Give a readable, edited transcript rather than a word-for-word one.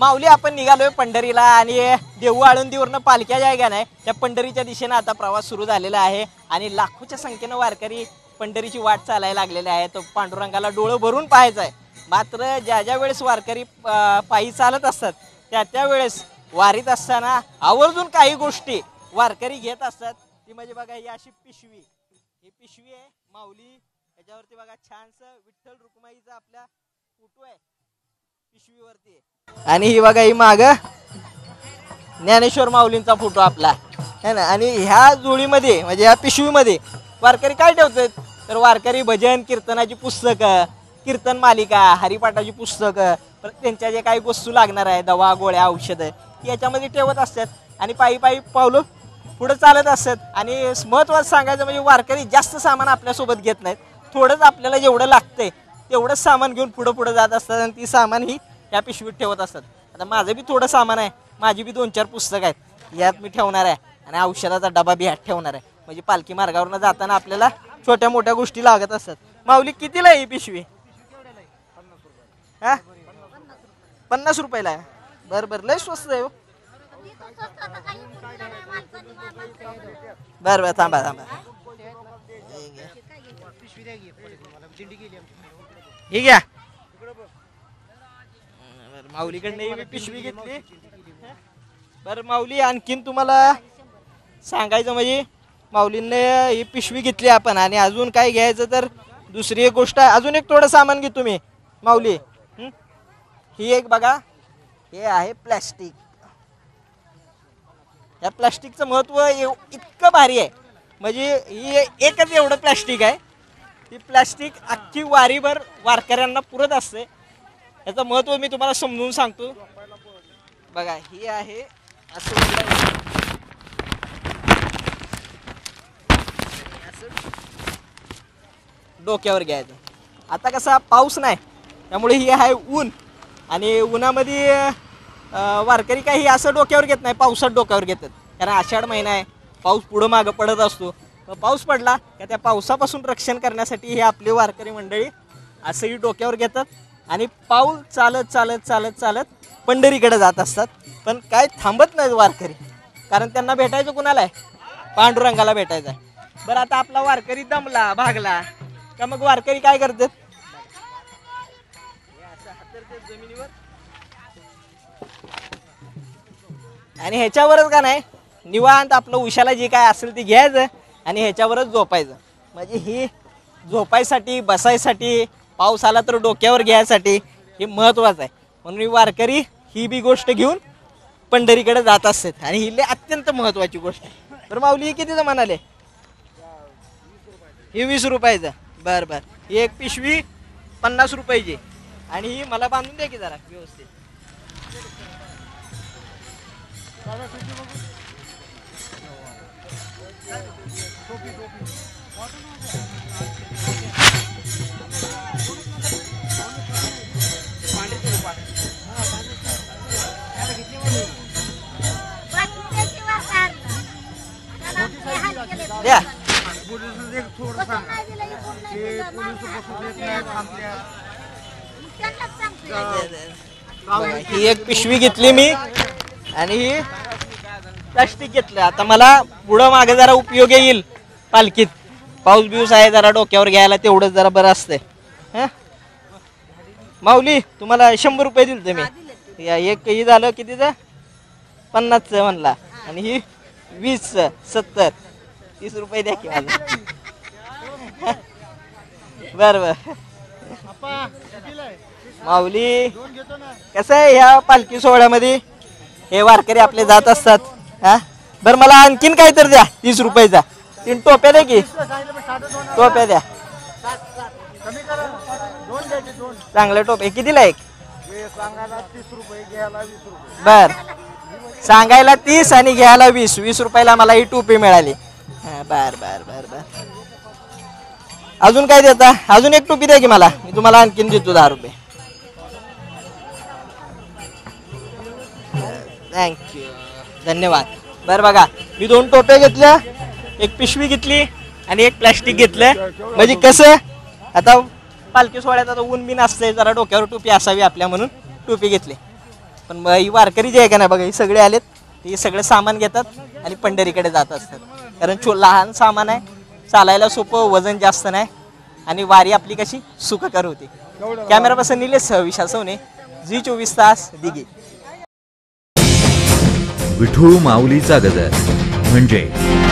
माऊली आपण निघालोय पंढरीला आणि देहू आळंदीवरनं पालख्या जाय का नाही त्या पंढरीच्या दिशेने आता प्रवास सुरू झालेला आहे आणि लाखोच्या संख्येने वारकरी पंढरीची वाट चालायला लागलेले आहेत। तो पांडुरंगाला डोळे भरून पाहायचं आहे। मात्र ज्या ज्या वेळेस वारकरी पायी चालत असतात त्या वेळेस वारीत असताना आवर्जून काही गोष्टी वारकरी घेत असतात। ती म्हणजे बघा ही अशी पिशवी, ही पिशवी आहे माऊली, त्याच्यावरती बघा छानसं विठ्ठल रुक्माईचा आपला फोटो आहे पिशवीवरती आणि ही बघा ही माग ज्ञानेश्वर माऊलींचा फोटो आपला है ना। आणि ह्या जोडीमध्ये म्हणजे ह्या पिशवीमध्ये वारकरी काय ठेवतात तर वारकरी भजन कीर्तनाची पुस्तकं, कीर्तन मालिका, हरिपाठाची पुस्तकं, त्यांच्या जे काही वस्तू लागणार आहे दवा गोळ्या औषधं याच्यामध्ये ठेवत असतात आणि पायी पायी पावलं पुढे चालत असतात। आणि महत्त्वाचं सांगायचं म्हणजे वारकरी जास्त सामान आपल्यासोबत घेत नाहीत, थोडंच आपल्याला जेवढं लागतंय तेवढंच सामान घेऊन पुढं पुढं जात असतात आणि ती सामान ही त्या पिशवीत ठेवत असतात। आता माझं बी थोडं सामान आहे, माझी बी 2-4 पुस्तकं आहेत, यात मी ठेवणार आहे आणि औषधाचा डबा बी ह्यात ठेवणार आहे। म्हणजे पालखी मार्गावरून जाताना आपल्याला छोट्या मोठ्या गोष्टी लागत असतात। माऊली कितीला ही पिशवी? 50 रुपयाला आहे। बरं बरं, लय स्वस्त आहे हो। बरं बरं, थांबा थांबा, ही घ्या। माऊलीकडनं मी पिशवी घेतली। बरं माऊली, आणखीन तुम्हाला सांगायचं म्हणजे माऊलींनी ही पिशवी घेतली आपण आणि अजून काय घ्यायचं तर दुसरी एक गोष्ट आहे, अजून एक थोडं सामान घेतो मी माऊली। ही एक बघा, हे आहे प्लास्टिक। या प्लास्टिकचं महत्त्व इतकं भारी आहे म्हणजे ही एकच एवढं प्लास्टिक आहे, ती प्लास्टिक अख्खी वारीभर वारकऱ्यांना पुरत असते। याचं महत्त्व मी तुम्हाला समजून सांगतो बघा। ही आहे असं डोक्यावर घ्यायचं। आता कसा पाऊस नाही त्यामुळे ही आहे ऊन आणि उन्हामध्ये वारकरी काही असं डोक्यावर घेत नाही, पावसात डोक्यावर घेतात कारण आषाढ महिना आहे, पाऊस पुढं मागं पडत असतो। पाऊस पडला का त्या पावसापासून रक्षण करण्यासाठी हे आपली वारकरी मंडळी असंही डोक्यावर घेतात आणि पाऊल चालत चालत चालत चालत पंढरीकडे जात असतात। पण काय थांबत नाहीत वारकरी, कारण त्यांना भेटायचं कुणाला आहे? पांडुरंगाला भेटायचं आहे। बरं आता आपला वारकरी दमला भागला का मग वारकरी काय करतात? आणि ह्याच्यावरच का नाही निवांत आपलं उशाला जे काय असेल ते घ्यायचं आणि ह्याच्यावरच झोपायचं। म्हणजे ही झोपायसाठी, बसायसाठी, पाऊस आला तर डोक्यावर घ्यायसाठी हे महत्त्वाचं आहे। म्हणून वारकरी ही बी गोष्ट घेऊन पंढरीकडे जात असतात आणि ही अत्यंत महत्त्वाची गोष्ट आहे। तर माऊली कितीचं म्हणाले? हे 20 रुपयाचं। बरं बरं, ही एक पिशवी 50 रुपयाची आणि ही मला बांधून द्या की जरा व्यवस्थित। ही एक पिशवी घेतली मी आणि ही प्लास्टिक घेतलं। आता मला पुढं मागे जरा उपयोग येईल पालखीत, पाऊस बिऊस आहे जरा डोक्यावर घ्यायला तेवढंच जरा बरं असतंय। हां माऊली, तुम्हाला 100 रुपये दिले तुम्ही, या एक ही झालं कितीचं? 50चं म्हणला आणि ही 20चं, 70, 30 रुपये द्या की मला। बरं बरं माऊली, कसं आहे ह्या पालखी सोहळ्यामध्ये हे वारकरी आपले जात असतात। हां बरं, मला आणखीन काय तर द्या 30 रुपयाचा, 3 टोप्या द्या की, टोप्या द्या चांगल्या टोप्या। कितीला एक? बर, सांगायला 30 आणि घ्यायला 20, 20 रुपयाला मला ही टोपी मिळाली। बर बर बर बर, अजून काय देता? अजून एक टोपी द्या की मला, मी तुम्हाला आणखीन देतो 10 रुपये। थँक्यू, धन्यवाद। बरं बघा, मी 2 टोप्या घेतल्या, एक पिशवी घेतली आणि एक प्लास्टिक घेतलं। म्हणजे कसं आता पालखी सोहळ्यात आता ऊन बिन असते, जरा डोक्यावर टोपी असावी आपल्या, म्हणून टोपी घेतली। पण ही वारकरी जे आहे का नाही बघा, हे सगळे आलेत, ते सगळे सामान घेतात आणि पंढरीकडे जात असतात, कारण लहान सामान आहे, चालायला सोपं, वजन जास्त नाही आणि वारी आपली कशी सुखकर होती। कॅमेरापासून निलेश विशासवणे, जी 24 तास दिघे। विठू माऊलीचा गजर म्हणजे